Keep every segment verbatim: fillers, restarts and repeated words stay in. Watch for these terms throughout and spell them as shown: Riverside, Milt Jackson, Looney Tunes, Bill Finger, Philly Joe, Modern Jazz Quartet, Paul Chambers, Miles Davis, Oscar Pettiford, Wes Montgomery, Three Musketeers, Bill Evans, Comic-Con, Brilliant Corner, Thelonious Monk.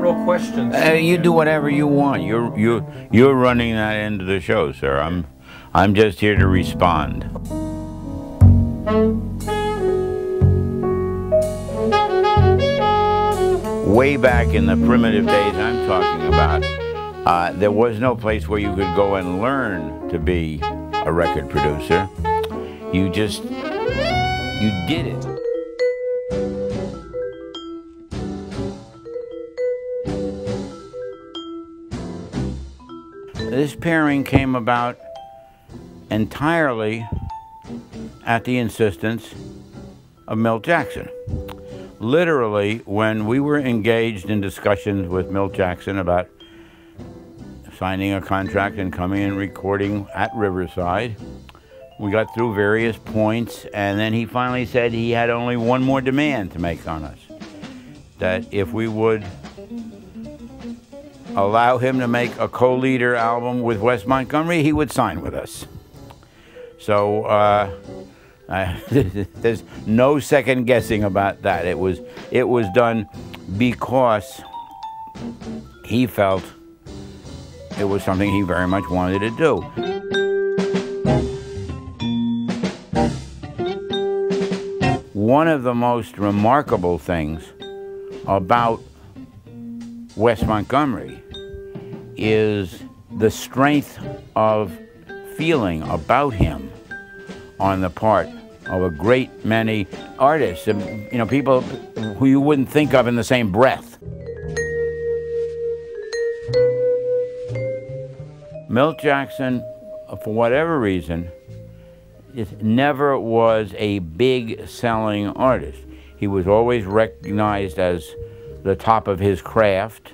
real questions. Uh, you do whatever you want. You're you you're running that end of the show, sir. I'm I'm just here to respond. Way back in the primitive days I'm talking about, uh, there was no place where you could go and learn to be a record producer. You just you did it. This pairing came about entirely at the insistence of Milt Jackson. Literally, when we were engaged in discussions with Milt Jackson about signing a contract and coming and recording at Riverside, we got through various points, and then he finally said he had only one more demand to make on us, that if we would allow him to make a co-leader album with Wes Montgomery, he would sign with us. So uh, I, there's no second guessing about that. It was, it was done because he felt it was something he very much wanted to do. One of the most remarkable things about Wes Montgomery is the strength of feeling about him on the part of a great many artists, and, you know, people who you wouldn't think of in the same breath. Milt Jackson, for whatever reason, it never was a big selling artist. He was always recognized as the top of his craft,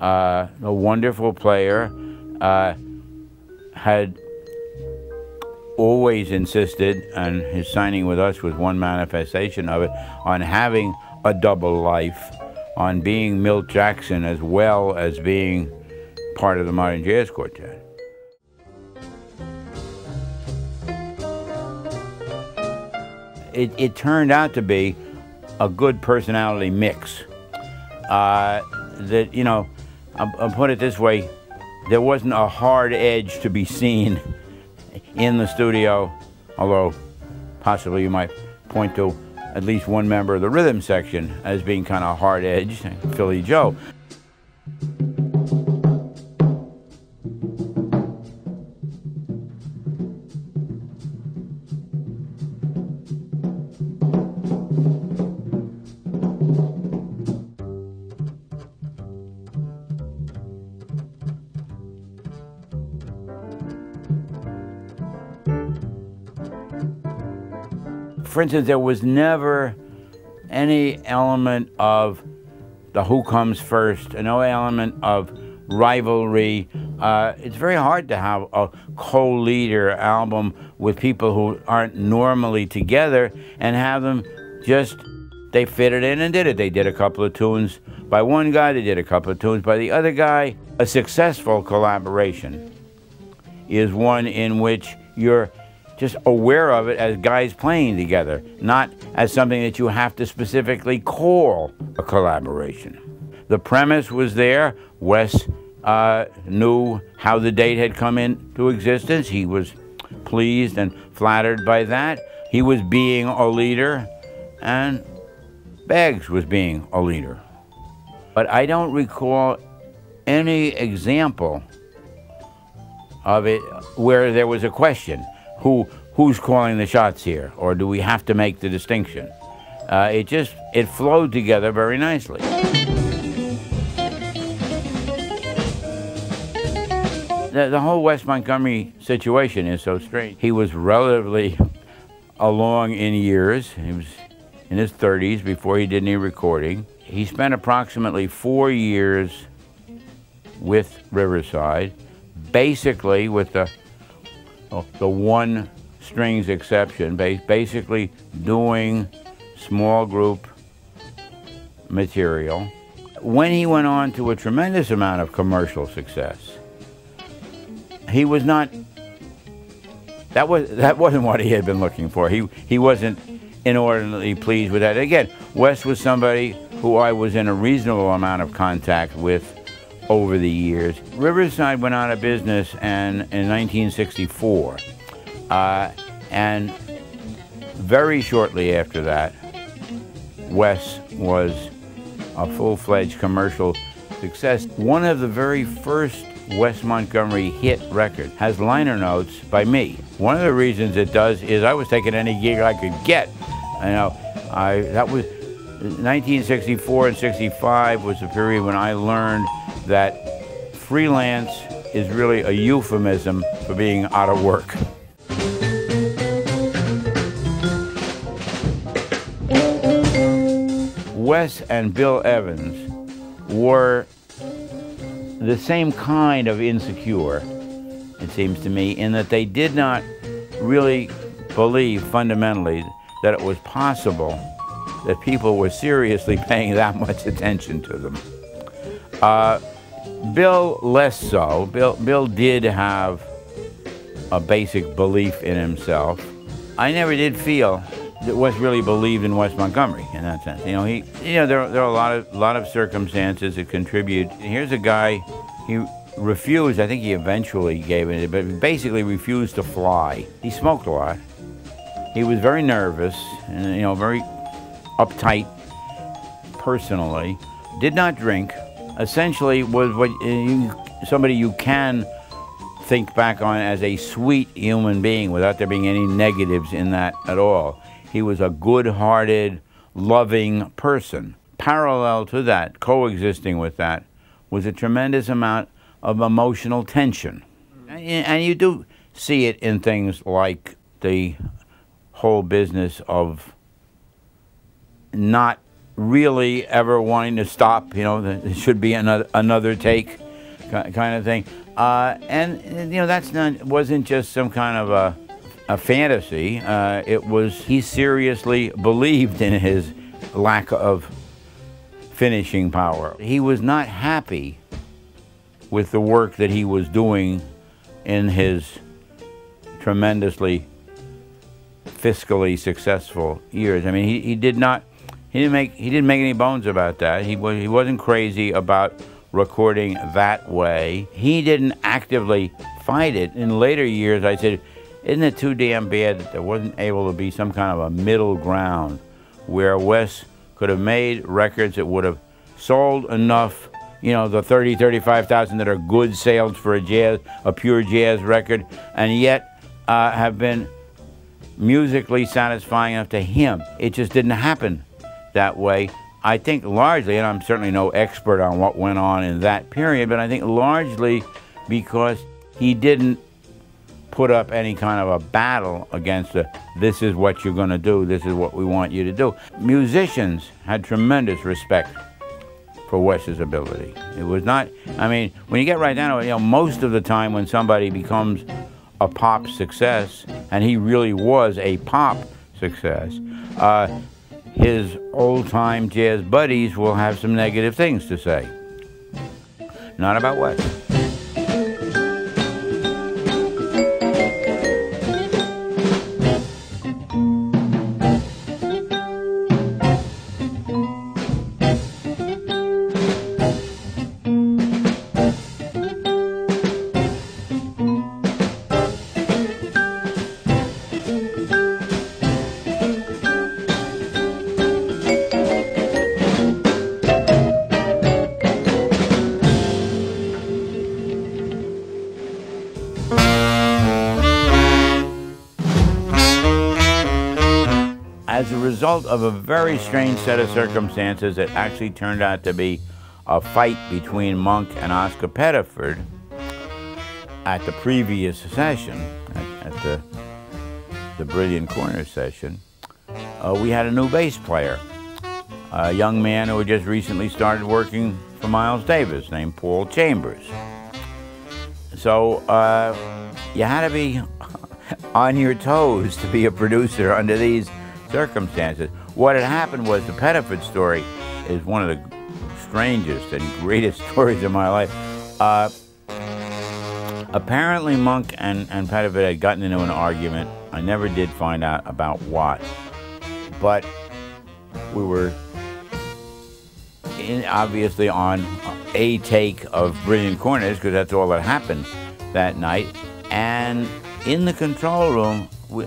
uh, a wonderful player, uh, had always insisted, and his signing with us was one manifestation of it, on having a double life, on being Milt Jackson as well as being part of the Modern Jazz Quartet. It, it turned out to be a good personality mix. Uh, that, you know, I'll, I'll put it this way, there wasn't a hard edge to be seen in the studio, although possibly you might point to at least one member of the rhythm section as being kind of hard-edged, Philly Joe. For instance, there was never any element of the who comes first, no element of rivalry. Uh, it's very hard to have a co-leader album with people who aren't normally together and have them just, they fitted in and did it. They did a couple of tunes by one guy, they did a couple of tunes by the other guy. A successful collaboration is one in which you're just aware of it as guys playing together, not as something that you have to specifically call a collaboration. The premise was there. Wes uh, knew how the date had come into existence. He was pleased and flattered by that. He was being a leader, and Beggs was being a leader. But I don't recall any example of it where there was a question. Who, who's calling the shots here, or do we have to make the distinction? Uh, it just, it flowed together very nicely. The, the whole Wes Montgomery situation is so strange. He was relatively along in years. He was in his thirties before he did any recording. He spent approximately four years with Riverside, basically with the Oh, the one strings exception, basically doing small group material. When he went on to a tremendous amount of commercial success, he was not, that, was, that wasn't what he had been looking for. He, he wasn't inordinately pleased with that. Again, Wes was somebody who I was in a reasonable amount of contact with over the years. Riverside went out of business and, in nineteen sixty-four, uh, and very shortly after that, Wes was a full-fledged commercial success. One of the very first Wes Montgomery hit record has liner notes by me. One of the reasons it does is I was taking any gig I could get. You know, I that was nineteen sixty-four and sixty-five was the period when I learned that freelance is really a euphemism for being out of work. Wes and Bill Evans were the same kind of insecure, it seems to me, in that they did not really believe fundamentally that it was possible that people were seriously paying that much attention to them. Uh, Bill less so. Bill, Bill did have a basic belief in himself. I never did feel that Wes really believed in Wes Montgomery in that sense. You know, he, you know, there, there are a lot of, lot of circumstances that contribute. Here's a guy, he refused, I think he eventually gave it, but basically refused to fly. He smoked a lot. He was very nervous and, you know, very uptight personally. Did not drink. Essentially was what you, somebody you can think back on as a sweet human being without there being any negatives in that at all. He was a good-hearted, loving person. Parallel to that, coexisting with that, was a tremendous amount of emotional tension. And you do see it in things like the whole business of not really ever wanting to stop, you know, there should be another, another take kind of thing. Uh, and, you know, that's not, wasn't just some kind of a A fantasy. Uh, it was, he seriously believed in his lack of finishing power. He was not happy with the work that he was doing in his tremendously fiscally successful years. I mean, he, he did not, he didn't make, he didn't make any bones about that. He was, he wasn't crazy about recording that way. He didn't actively fight it. In later years, I said, isn't it too damn bad that there wasn't able to be some kind of a middle ground where Wes could have made records that would have sold enough, you know, the thirty, thirty-five thousand that are good sales for a jazz, a pure jazz record, and yet uh, have been musically satisfying enough to him. It just didn't happen that way. I think largely, and I'm certainly no expert on what went on in that period, but I think largely because he didn't put up any kind of a battle against a, this is what you're going to do, this is what we want you to do. Musicians had tremendous respect for Wes's ability. It was not, I mean, when you get right down to it, you know, most of the time when somebody becomes a pop success, and he really was a pop success, uh, his old-time jazz buddies will have some negative things to say. Not about Wes. As a result of a very strange set of circumstances that actually turned out to be a fight between Monk and Oscar Pettiford at the previous session, at, at the, the Brilliant Corner session, uh, we had a new bass player, a young man who had just recently started working for Miles Davis named Paul Chambers. So uh, you had to be on your toes to be a producer under these circumstances. What had happened was, the Pettiford story is one of the strangest and greatest stories of my life. Uh, apparently Monk and, and Pettiford had gotten into an argument. I never did find out about what, but we were in, obviously on a take of Brilliant Corners, because that's all that happened that night. And in the control room, we,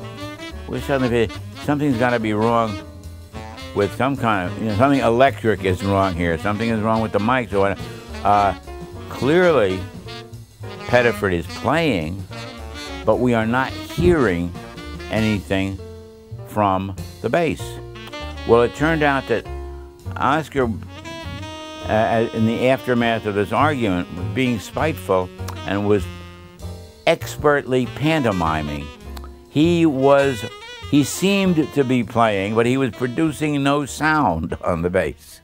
we suddenly figured something's got to be wrong with some kind of, you know, something electric is wrong here. Something is wrong with the mics or whatever. Uh, clearly, Pettiford is playing, but we are not hearing anything from the bass. Well, it turned out that Oscar, uh, in the aftermath of this argument, was being spiteful and was expertly pantomiming. He was, he seemed to be playing, but he was producing no sound on the bass.